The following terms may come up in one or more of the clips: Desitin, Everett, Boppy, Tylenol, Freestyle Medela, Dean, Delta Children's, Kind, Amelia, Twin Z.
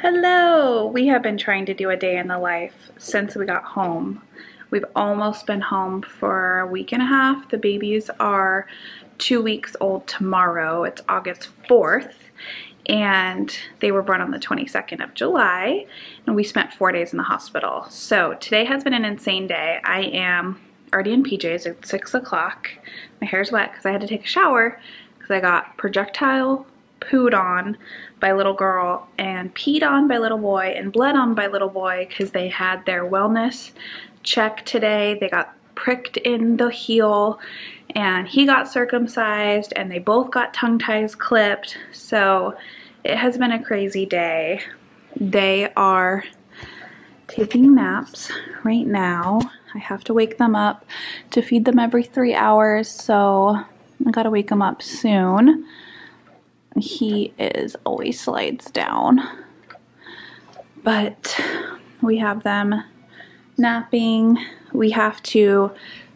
Hello! We have been trying to do a day in the life since we got home. We've almost been home for a week and a half. The babies are 2 weeks old tomorrow. It's August 4th and they were born on the 22nd of July and we spent 4 days in the hospital. So today has been an insane day. I am already in PJs at 6 o'clock. My hair's wet because I had to take a shower because I got projectile pooed on by little girl and peed on by little boy and bled on by little boy because they had their wellness check today. They got pricked in the heel and he got circumcised and they both got tongue ties clipped. So it has been a crazy day. They are taking naps right now. I have to wake them up to feed them every 3 hours, so I gotta wake them up soon. He is always slides down, but we have them napping. We have to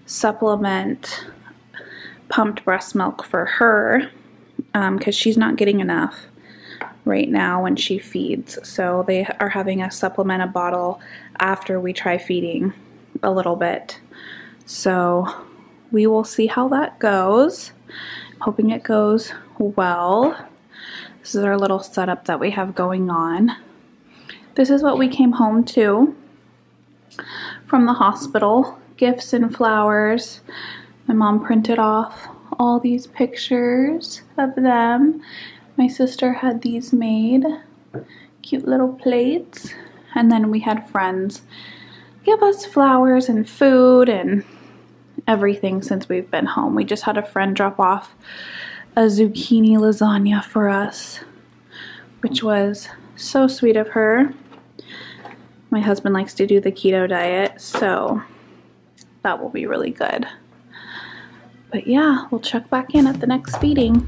supplement pumped breast milk for her because she's not getting enough right now when she feeds. So they are having us supplement a bottle after we try feeding a little bit. So we will see how that goes. Hoping it goes well. This is our little setup that we have going on. This is what we came home to from the hospital. Gifts and flowers. My mom printed off all these pictures of them. My sister had these made. Cute little plates. And then we had friends give us flowers and food and everything since we've been home. We just had a friend drop off a zucchini lasagna for us, which was so sweet of her. My husband likes to do the keto diet, so that will be really good. But yeah, we'll check back in at the next feeding.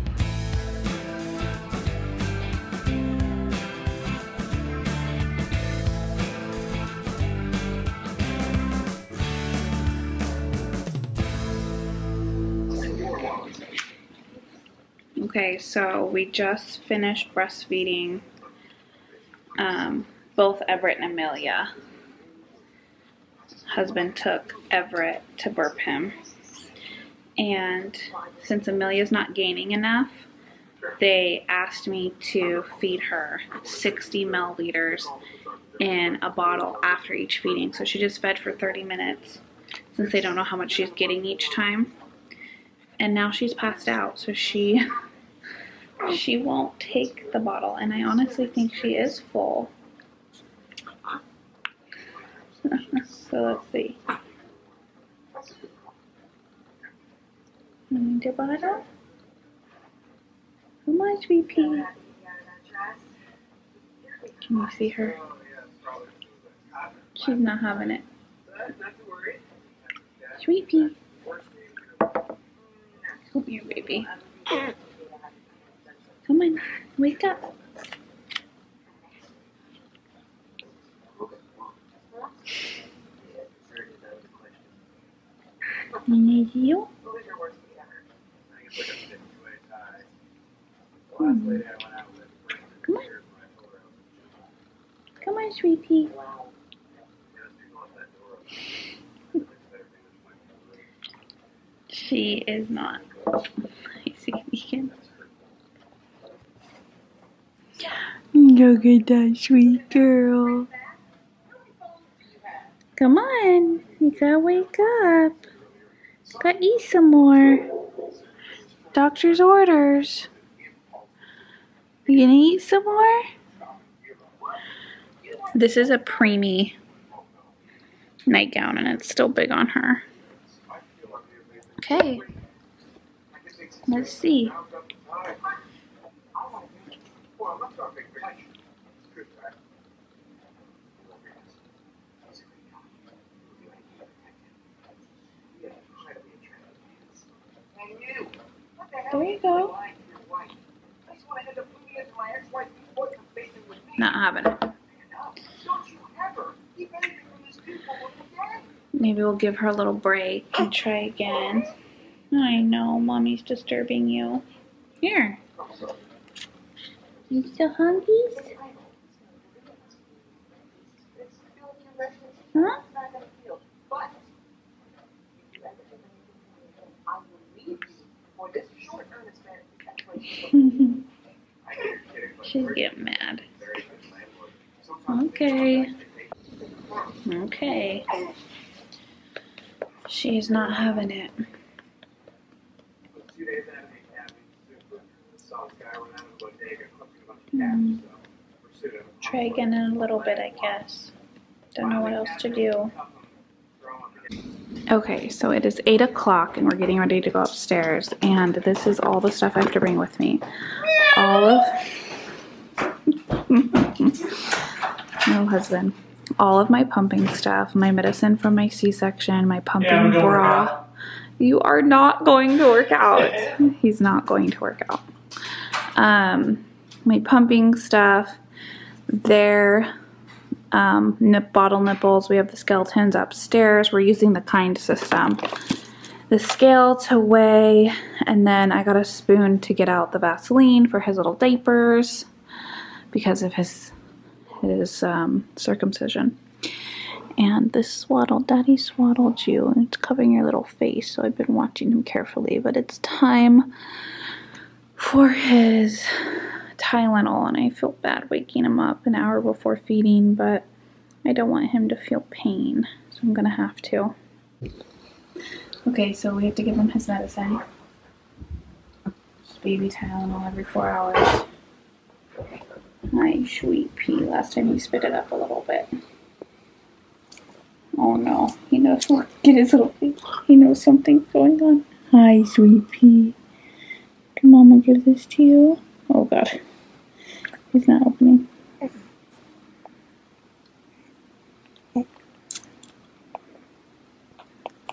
Okay, so we just finished breastfeeding both Everett and Amelia. Husband took Everett to burp him. And since Amelia's not gaining enough, they asked me to feed her 60 milliliters in a bottle after each feeding. So she just fed for 30 minutes since they don't know how much she's getting each time. And now she's passed out, so she won't take the bottle, and I honestly think she is full. So let's see. Need the bottle? How much we pee? Can you see her? She's not having it. Sweet pee. Come here, baby. Come on, wake up. You need you? Come on. Come on, sweetie. She is not. I see you can. Look at that sweet girl. Come on, you gotta wake up. Gotta eat some more. Doctor's orders. You gonna eat some more? This is a preemie nightgown and it's still big on her. Okay, let's see. There you go. Not having it. Maybe we'll give her a little break and try again. I know, mommy's disturbing you. Here. You still hungry? Huh? She'll get mad. Okay. Okay. She's not having it. Try again in a little bit, I guess. Don't know what else to do. Okay, so it is 8 o'clock and we're getting ready to go upstairs, and this is all the stuff I have to bring with me. All of my husband, all of my pumping stuff, my medicine from my C-section, my pumping bra. You are not going to work out. He's not going to work out. My pumping stuff, their bottle nipples. We have the skeletons upstairs. We're using the Kind system. The scale to weigh, and then I got a spoon to get out the Vaseline for his little diapers because of his circumcision. And this swaddle, Daddy swaddled you, and it's covering your little face, so I've been watching him carefully, but it's time for his Tylenol, and I feel bad waking him up an hour before feeding, but I don't want him to feel pain, so I'm gonna have to. Okay, so we have to give him his medicine. Just baby Tylenol every 4 hours. My sweet pea. Last time he spit it up a little bit. Oh no, he knows. Look at his little feet. He knows something's going on. Hi, sweet pea. Can Mama give this to you? Oh God, he's not opening.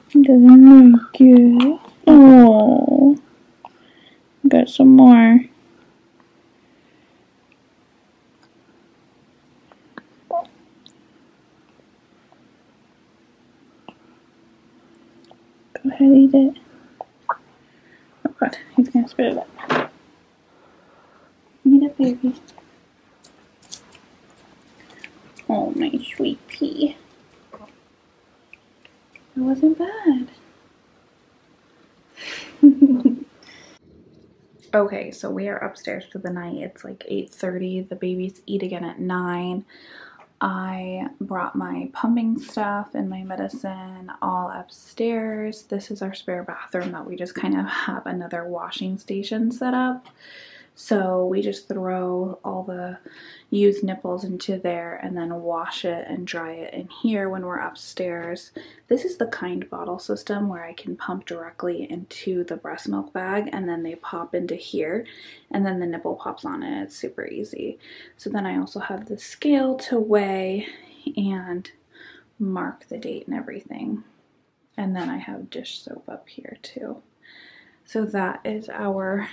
He doesn't like it. Oh, got some more. Go ahead, eat it. Oh God, he's gonna spit it up. Eat it, baby. Oh, my sweet pea. It wasn't bad. Okay, so we are upstairs for the night. It's like 8:30. The babies eat again at 9. I brought my pumping stuff and my medicine all upstairs. This is our spare bathroom that we just kind of have another washing station set up. So we just throw all the used nipples into there and then wash it and dry it in here when we're upstairs. This is the Kind bottle system where I can pump directly into the breast milk bag and then they pop into here and then the nipple pops on it. It's super easy. So then I also have the scale to weigh and mark the date and everything. And then I have dish soap up here too. So that is our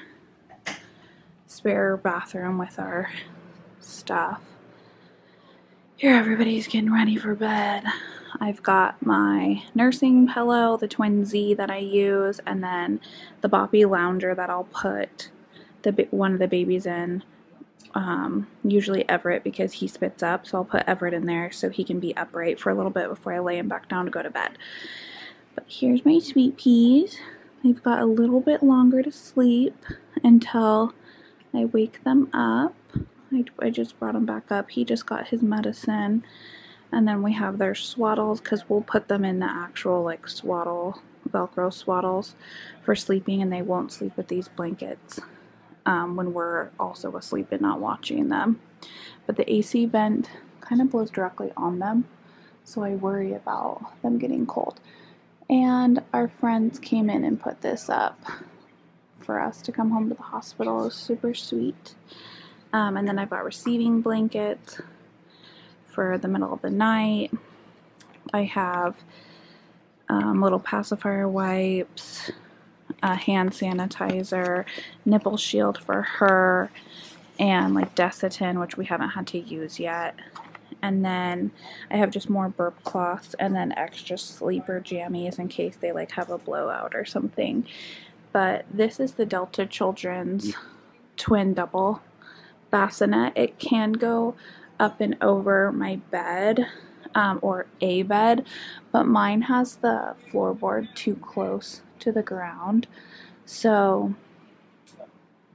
spare bathroom with our stuff. Here everybody's getting ready for bed. I've got my nursing pillow, the Twin Z that I use, and then the Boppy lounger that I'll put one of the babies in, usually Everett because he spits up, so I'll put Everett in there so he can be upright for a little bit before I lay him back down to go to bed. But here's my sweet peas. They've got a little bit longer to sleep until I wake them up. I just brought him back up. He just got his medicine. And then we have their swaddles because we'll put them in the actual like swaddle, Velcro swaddles for sleeping, and they won't sleep with these blankets when we're also asleep and not watching them. But the AC vent kind of blows directly on them, so I worry about them getting cold. And our friends came in and put this up for us to come home to the hospital. It was super sweet. And then I've got receiving blankets for the middle of the night. I have little pacifier wipes, a hand sanitizer, nipple shield for her, and like Desitin, which we haven't had to use yet. And then I have just more burp cloths and then extra sleeper jammies in case they like have a blowout or something. But this is the Delta Children's twin double bassinet. It can go up and over my bed. or a bed, but mine has the floorboard too close to the ground, so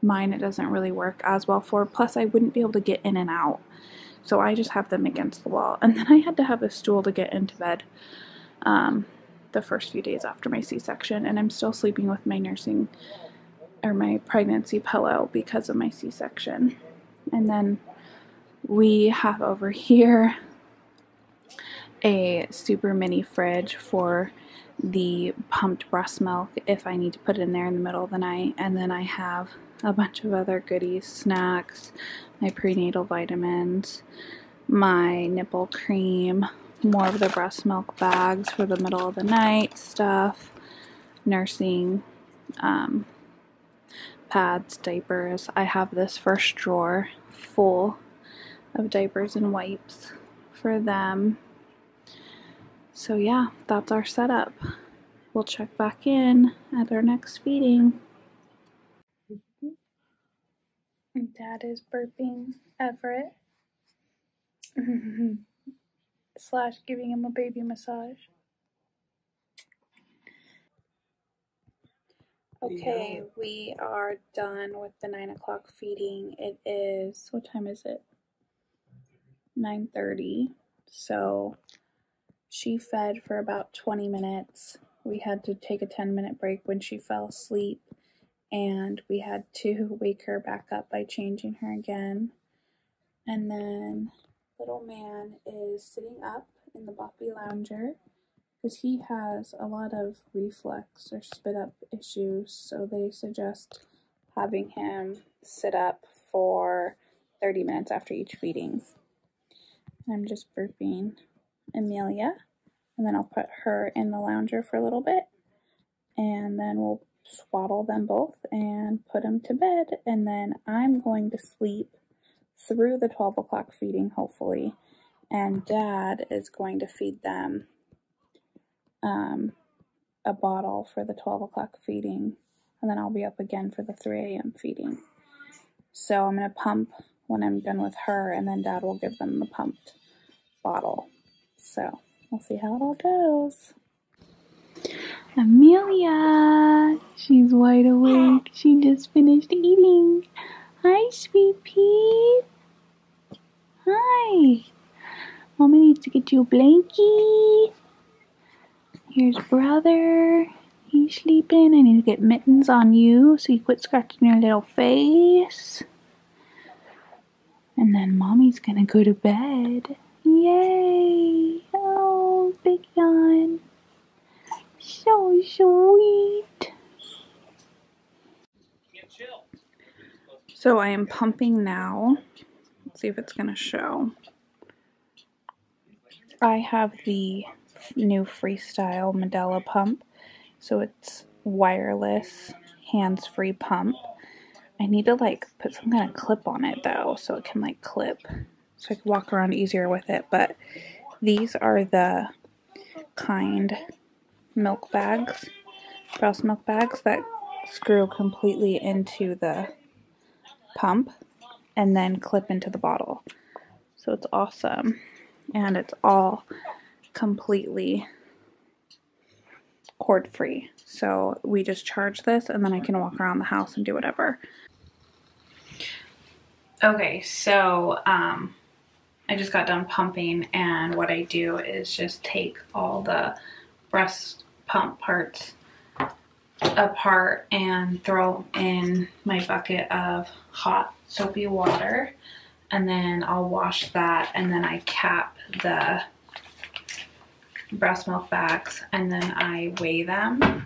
mine, it doesn't really work as well for. Plus I wouldn't be able to get in and out, so I just have them against the wall. And then I had to have a stool to get into bed the first few days after my C-section, and I'm still sleeping with my nursing or my pregnancy pillow because of my C-section. And then we have over here a super mini fridge for the pumped breast milk if I need to put it in there in the middle of the night. And then I have a bunch of other goodies, snacks, my prenatal vitamins, my nipple cream, more of the breast milk bags for the middle of the night stuff, nursing pads, diapers. I have this first drawer full of diapers and wipes for them. So yeah, that's our setup. We'll check back in at our next feeding. Dad is burping Everett. / giving him a baby massage. Okay, yeah. We are done with the 9 o'clock feeding. It is, what time is it? 9:30. So she fed for about 20 minutes. We had to take a 10-minute break when she fell asleep, and we had to wake her back up by changing her again. And then little man is sitting up in the Boppy lounger because he has a lot of reflux or spit up issues, so they suggest having him sit up for 30 minutes after each feeding. I'm just burping Amelia, and then I'll put her in the lounger for a little bit, and then we'll swaddle them both and put them to bed, and then I'm going to sleep through the 12 o'clock feeding, hopefully, and Dad is going to feed them a bottle for the 12 o'clock feeding, and then I'll be up again for the 3 a.m. feeding. So I'm going to pump when I'm done with her, and then Dad will give them the pumped bottle. So we'll see how it all goes. Amelia, she's wide awake. She just finished eating. Hi, sweet pea. Hi. Mommy needs to get you a blankie. Here's brother. He's sleeping. I need to get mittens on you so you quit scratching your little face. And then mommy's gonna go to bed. Yay! Oh, big yawn. So sweet. So I am pumping now. Let's see if it's gonna show. I have the new Freestyle Medela pump, so it's wireless, hands-free pump. I need to like put some kind of clip on it though, so it can like clip, so I can walk around easier with it. But these are the Kind milk bags, breast milk bags, that screw completely into the pump and then clip into the bottle. So it's awesome, and it's all completely cord free. So we just charge this, and then I can walk around the house and do whatever. Okay, so I just got done pumping, and what I do is just take all the breast pump parts apart and throw in my bucket of hot soapy water, and then I'll wash that, and then I cap the breast milk bags, and then I weigh them.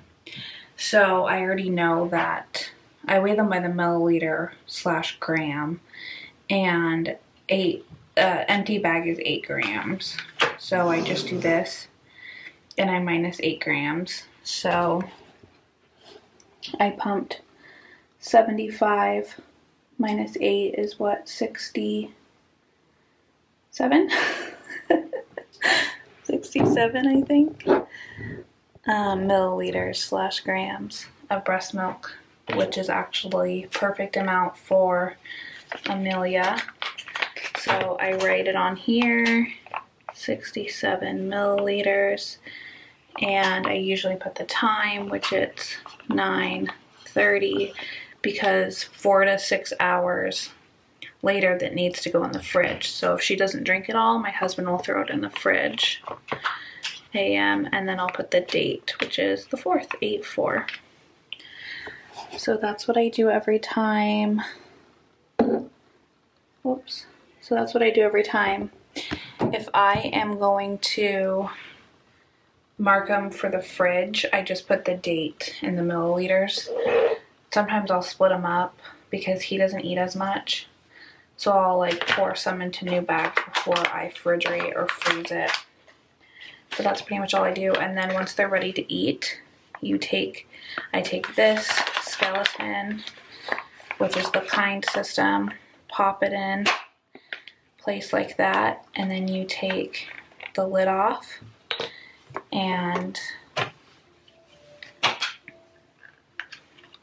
So I already know that I weigh them by the milliliter / gram, and empty bag is 8 grams. So I just do this, and I minus 8 grams. So I pumped 75 minus 8 is what, 67? 67, I think, milliliters / grams of breast milk, which is actually perfect amount for Amelia. So I write it on here, 67 milliliters. And I usually put the time, which it's 9:30, because 4 to 6 hours later that needs to go in the fridge. So if she doesn't drink it all, my husband will throw it in the fridge. A.M. and then I'll put the date, which is the 4th, 8-4. So that's what I do every time. Whoops. So that's what I do every time. If I am going to mark them for the fridge, I just put the date in the milliliters. Sometimes I'll split them up because he doesn't eat as much. So I'll like pour some into new bags before I refrigerate or freeze it. So that's pretty much all I do. And then once they're ready to eat, I take this skeleton, which is the Kind system, pop it in place like that, and then you take the lid off and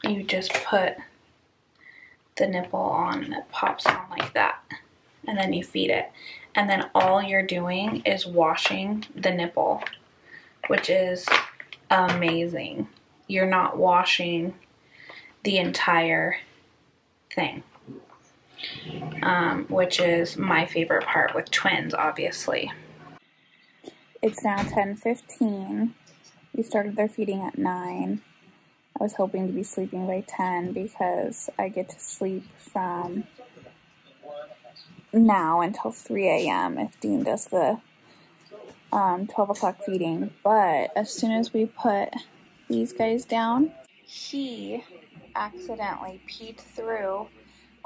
you just put the nipple on that pops on like that, and then you feed it. And then all you're doing is washing the nipple, which is amazing. You're not washing the entire thing, which is my favorite part with twins, obviously. It's now 10:15. We started their feeding at 9. I was hoping to be sleeping by 10 because I get to sleep from now until 3 a.m. if Dean does the 12 o'clock feeding. But as soon as we put these guys down, he accidentally peed through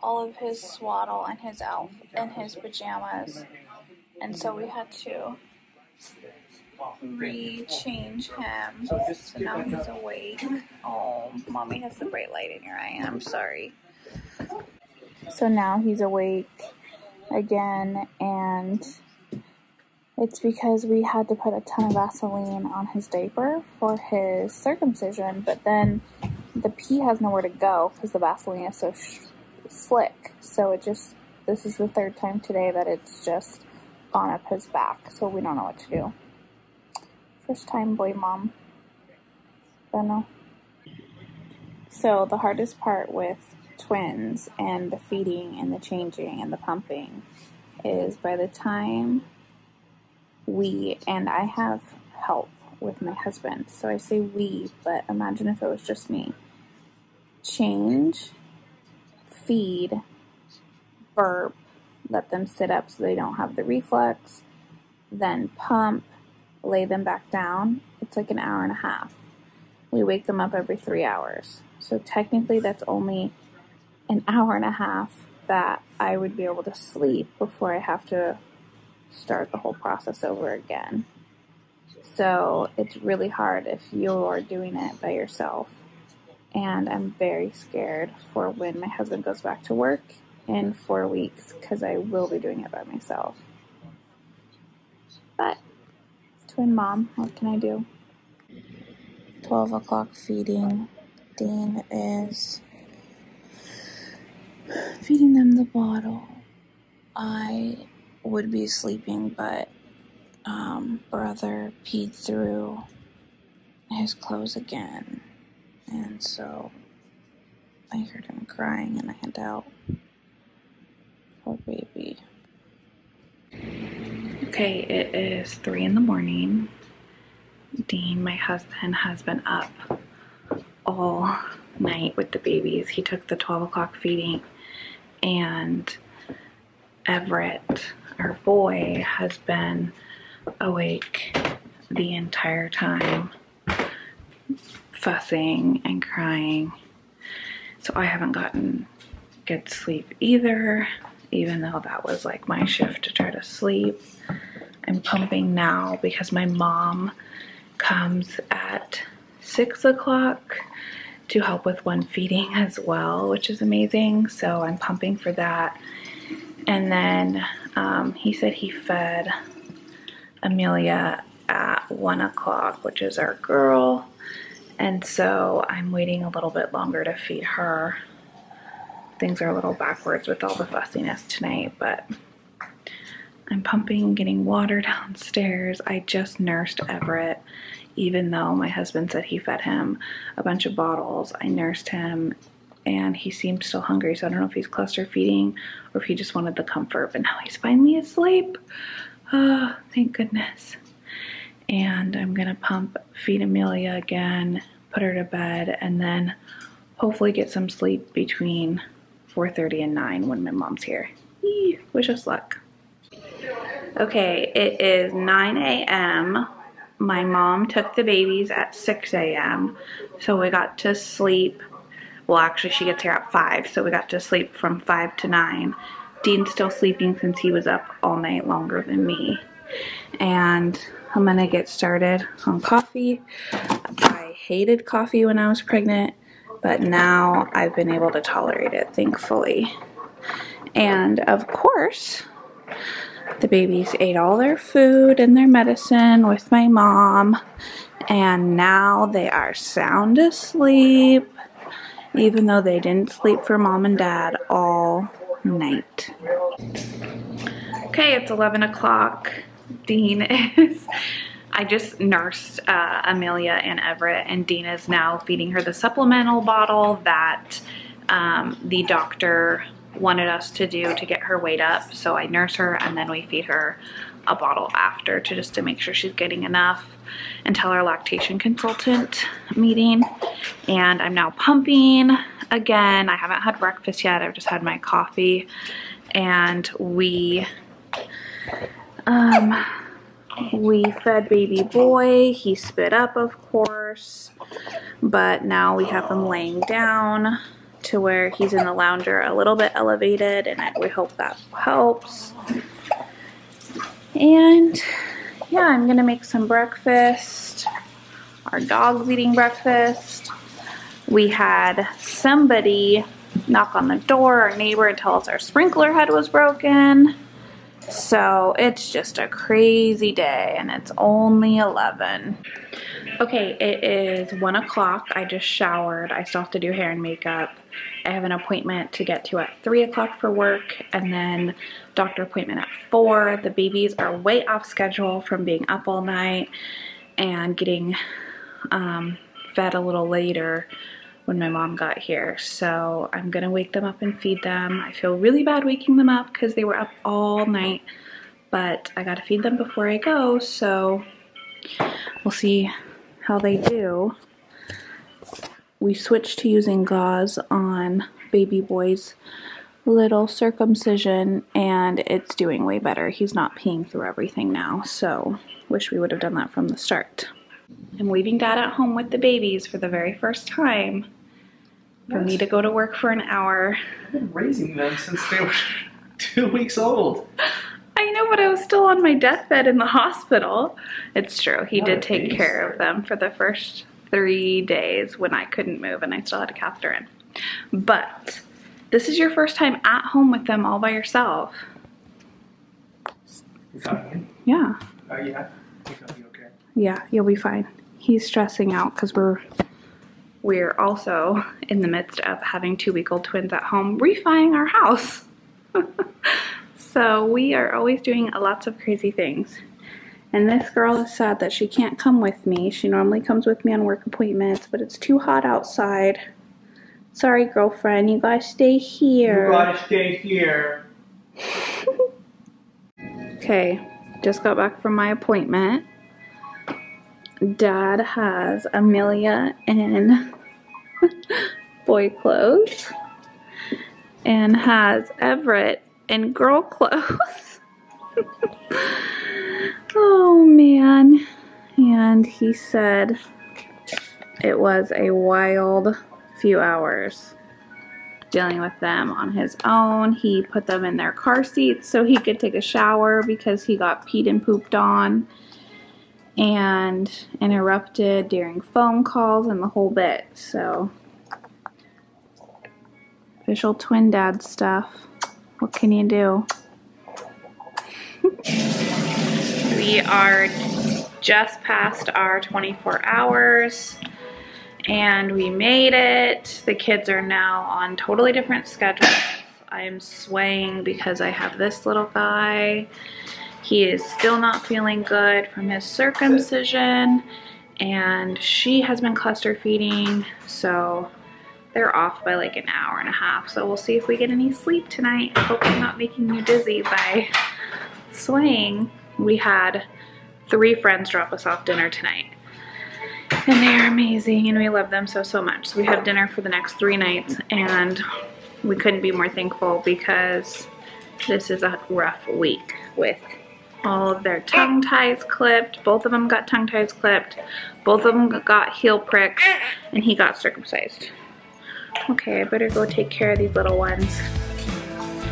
all of his swaddle and his elf and his pajamas, and so we had to re-change him. So now he's awake. Oh, mommy has the bright light in your eye. I'm sorry. So now he's awake again, and it's because we had to put a ton of Vaseline on his diaper for his circumcision, but then the pee has nowhere to go because the Vaseline is so slick. So it just, this is the third time today that it's just gone up his back, so we don't know what to do. First time boy mom. Don't know. So the hardest part with twins and the feeding and the changing and the pumping is by the time we, and I have help with my husband, so I say we, but imagine if it was just me, change, feed, burp, let them sit up so they don't have the reflux, then pump, lay them back down. It's like an hour and a half. We wake them up every 3 hours, so technically that's only an hour and a half that I would be able to sleep before I have to start the whole process over again. So it's really hard if you're doing it by yourself. And I'm very scared for when my husband goes back to work in 4 weeks, because I will be doing it by myself. But twin mom, what can I do? 12 o'clock feeding. Dean is feeding them the bottle. I would be sleeping, but brother peed through his clothes again, and so I heard him crying and I had to help. Poor baby. Okay, it is 3 in the morning. Dean, my husband, has been up all night with the babies. He took the 12 o'clock feeding, and Everett, our boy, has been awake the entire time, fussing and crying. So I haven't gotten good sleep either, even though that was like my shift to try to sleep. I'm pumping now because my mom comes at 6 o'clock to help with one feeding as well, which is amazing. So I'm pumping for that. And then he said he fed Amelia at 1 o'clock, which is our girl. And so I'm waiting a little bit longer to feed her. Things are a little backwards with all the fussiness tonight, but I'm pumping, getting water downstairs. I just nursed Everett, even though my husband said he fed him a bunch of bottles. I nursed him and he seemed still hungry, so I don't know if he's cluster feeding or if he just wanted the comfort, but now he's finally asleep. Oh, thank goodness. And I'm gonna pump, feed Amelia again, put her to bed, and then hopefully get some sleep between 4:30 and 9 when my mom's here. Eee, wish us luck. Okay, it is 9 a.m. My mom took the babies at 6 a.m. So we got to sleep. Well, actually she gets here at 5, so we got to sleep from 5 to 9. Dean's still sleeping since he was up all night longer than me. And I'm gonna get started on coffee. I hated coffee when I was pregnant, but now I've been able to tolerate it, thankfully. And of course, the babies ate all their food and their medicine with my mom, and now they are sound asleep, even though they didn't sleep for mom and dad all night. Okay, it's 11 o'clock. Dean is... I just nursed Amelia and Everett, and Dean is now feeding her the supplemental bottle that the doctor wanted us to do to get her weight up. So I nurse her and then we feed her a bottle after just to make sure she's getting enough until our lactation consultant meeting. And I'm now pumping again. I haven't had breakfast yet. I've just had my coffee, and we fed baby boy. He spit up, of course, but now we have him laying down to where he's in the lounger a little bit elevated, and we hope that helps. And yeah, I'm gonna make some breakfast. Our dog's eating breakfast. We had somebody knock on the door, our neighbor, and tell us our sprinkler head was broken. So it's just a crazy day, and it's only 11. Okay, it is 1 o'clock. I just showered. I still have to do hair and makeup. I have an appointment to get to at 3 o'clock for work, and then doctor appointment at 4. The babies are way off schedule from being up all night and getting fed a little later when my mom got here. So I'm gonna wake them up and feed them. I feel really bad waking them up because they were up all night, but I gotta feed them before I go, so we'll see how they do. We switched to using gauze on baby boy's little circumcision, and it's doing way better. He's not peeing through everything now, so wish we would have done that from the start. I'm leaving dad at home with the babies for the very first time. For me to go to work for an hour. I've been raising them since they were 2 weeks old. I know, but I was still on my deathbed in the hospital. It's true. He did take care of them for the first 3 days when I couldn't move and I still had a catheter in. But this is your first time at home with them all by yourself. You're coming in? Yeah. Oh, yeah. You're coming in. Yeah, you'll be fine. He's stressing out because we're also in the midst of having 2-week-old twins at home, refi-ing our house. So we are always doing lots of crazy things. And this girl is sad that she can't come with me. She normally comes with me on work appointments, but it's too hot outside. Sorry, girlfriend, you gotta stay here. You gotta stay here. Okay, just got back from my appointment. Dad has Amelia in boy clothes and has Everett in girl clothes. Oh man. And he said it was a wild few hours dealing with them on his own. He put them in their car seats so he could take a shower because he got peed and pooped on, and interrupted during phone calls and the whole bit. So, official twin dad stuff. What can you do? We are just past our 24 hours and we made it. The kids are now on totally different schedules. I am swaying because I have this little guy He is still not feeling good from his circumcision, and she has been cluster feeding, so they're off by like an hour and a half. So we'll see if we get any sleep tonight. I hope I'm not making you dizzy by swaying. We had 3 friends drop us off dinner tonight, and they are amazing and we love them so, so much. So we have dinner for the next 3 nights, and we couldn't be more thankful because this is a rough week with all of their tongue ties clipped. Both of them got tongue ties clipped. Both of them got heel pricks, and he got circumcised. Okay, I better go take care of these little ones.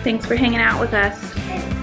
Thanks for hanging out with us.